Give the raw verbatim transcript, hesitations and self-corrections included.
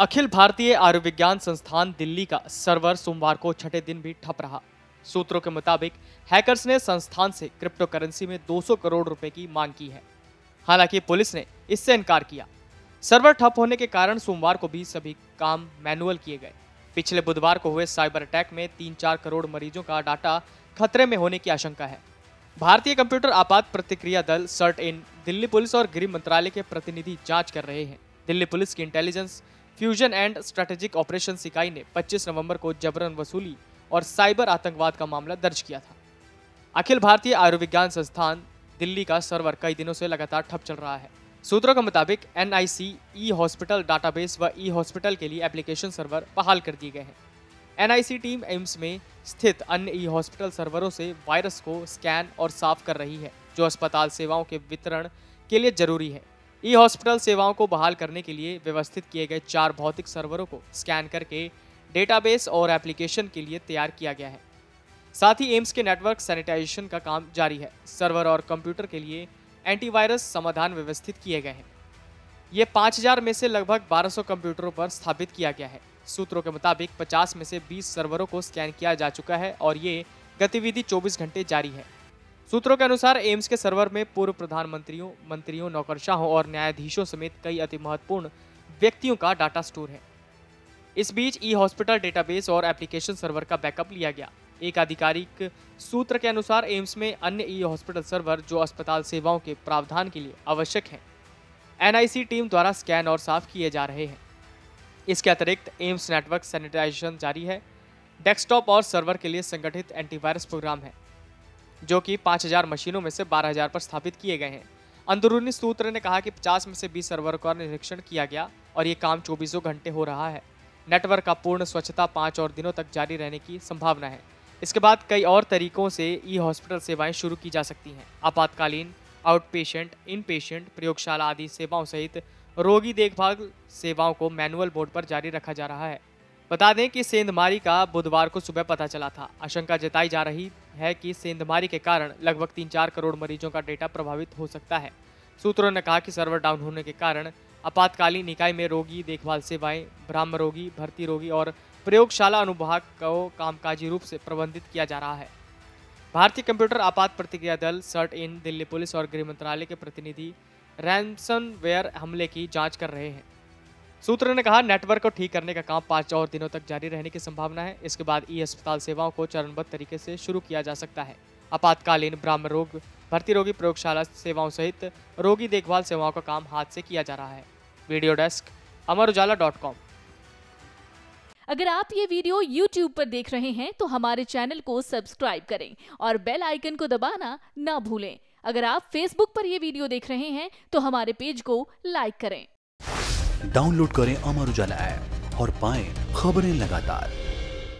अखिल भारतीय आयुर्विज्ञान संस्थान दिल्ली का सर्वर सोमवार को छठे दिन भी ठप रहा। सूत्रों के मुताबिक हैकर्स ने संस्थान से क्रिप्टो करेंसी में दो सौ करोड़ रुपए की मांग की है। हालांकि पुलिस ने इससे इनकार किया। सर्वर ठप होने के कारण सोमवार को भी सभी काम मैनुअल किए गए। पिछले बुधवार को हुए साइबर अटैक में तीन चार करोड़ मरीजों का डाटा खतरे में होने की आशंका है। भारतीय कंप्यूटर आपात प्रतिक्रिया दल सर्ट इन दिल्ली पुलिस और गृह मंत्रालय के प्रतिनिधि जांच कर रहे हैं। दिल्ली पुलिस की intelligence fusion and strategic operation इकाई ने पच्चीस नवंबर को जबरन वसूली और साइबर आतंकवाद का मामला दर्ज किया था। अखिल भारतीय आयुर्विज्ञान संस्थान दिल्ली का सर्वर कई दिनों से लगातार ठप चल रहा है। सूत्रों के मुताबिक एनआईसी ई हॉस्पिटल डाटाबेस व ई हॉस्पिटल के लिए एप्लीकेशन सर्वर बहाल कर दिए गए हैं। एनआईसी टीम एम्स में स्थित अन्य ई हॉस्पिटल सर्वरों से वायरस को स्कैन और साफ कर रही है, जो अस्पताल सेवाओं के वितरण के लिए जरूरी है। ई हॉस्पिटल सेवाओं को बहाल करने के लिए व्यवस्थित किए गए चार भौतिक सर्वरों को स्कैन करके डेटाबेस और एप्लीकेशन के लिए तैयार किया गया है। साथ ही एम्स के नेटवर्क सैनिटाइजेशन का काम जारी है। सर्वर और कंप्यूटर के लिए एंटीवायरस समाधान व्यवस्थित किए गए हैं। ये पाँच हज़ार में से लगभग बारह सौ कंप्यूटरों पर स्थापित किया गया है। सूत्रों के मुताबिक पचास में से बीस सर्वरों को स्कैन किया जा चुका है और ये गतिविधि चौबीस घंटे जारी है। सूत्रों के अनुसार एम्स के सर्वर में पूर्व प्रधानमंत्रियों, मंत्रियों, नौकरशाहों और न्यायाधीशों समेत कई अति महत्वपूर्ण व्यक्तियों का डाटा स्टोर है। इस बीच ई हॉस्पिटल डेटाबेस और एप्लीकेशन सर्वर का बैकअप लिया गया। एक आधिकारिक सूत्र के अनुसार एम्स में अन्य ई हॉस्पिटल सर्वर जो अस्पताल सेवाओं के प्रावधान के लिए आवश्यक हैं, एनआईसी टीम द्वारा स्कैन और साफ किए जा रहे हैं। इसके अतिरिक्त एम्स नेटवर्क सैनिटाइजेशन जारी है। डेस्कटॉप और सर्वर के लिए संगठित एंटीवायरस प्रोग्राम है, जो कि पाँच हज़ार मशीनों में से बारह हज़ार पर स्थापित किए गए हैं। अंदरूनी सूत्र ने कहा कि पचास में से बीस सर्वर का निरीक्षण किया गया और ये काम चौबीसों घंटे हो रहा है। नेटवर्क का पूर्ण स्वच्छता पाँच और दिनों तक जारी रहने की संभावना है। इसके बाद कई और तरीकों से ई हॉस्पिटल सेवाएं शुरू की जा सकती हैं। आपातकालीन, आउटपेशेंट, इनपेशेंट, प्रयोगशाला आदि सेवाओं सहित रोगी देखभाल सेवाओं को मैनुअल मोड पर जारी रखा जा रहा है। बता दें कि सेंधमारी का बुधवार को सुबह पता चला था। आशंका जताई जा रही है कि सेंधमारी के कारण लगभग तीन चार करोड़ मरीजों का डेटा प्रभावित हो सकता है। सूत्रों ने कहा कि सर्वर डाउन होने के कारण आपातकालीन इकाई में रोगी देखभाल सेवाएं, ब्राह्म रोगी, भर्ती रोगी और प्रयोगशाला अनुभाग को कामकाजी रूप से प्रबंधित किया जा रहा है। भारतीय कंप्यूटर आपात प्रतिक्रिया दल सर्ट इन दिल्ली पुलिस और गृह मंत्रालय के प्रतिनिधि रैंसमवेयर हमले की जांच कर रहे हैं। सूत्रों ने कहा नेटवर्क को ठीक करने का काम पाँच और दिनों तक जारी रहने की संभावना है। इसके बाद ई अस्पताल सेवाओं को चरणबद्ध तरीके से शुरू किया जा सकता है। आपातकालीन, ब्राह्म रोग, भर्ती रोगी, प्रयोगशाला सेवाओं सहित रोगी देखभाल सेवाओं का काम हाथ से किया जा रहा है। Video desk, Amar Ujala dot com. अगर आप ये वीडियो यूट्यूब पर देख रहे हैं तो हमारे चैनल को सब्सक्राइब करें और बेल आइकन को दबाना ना भूलें। अगर आप फेसबुक पर ये वीडियो देख रहे हैं तो हमारे पेज को लाइक करें। डाउनलोड करें अमर उजाला ऐप और पाएं खबरें लगातार।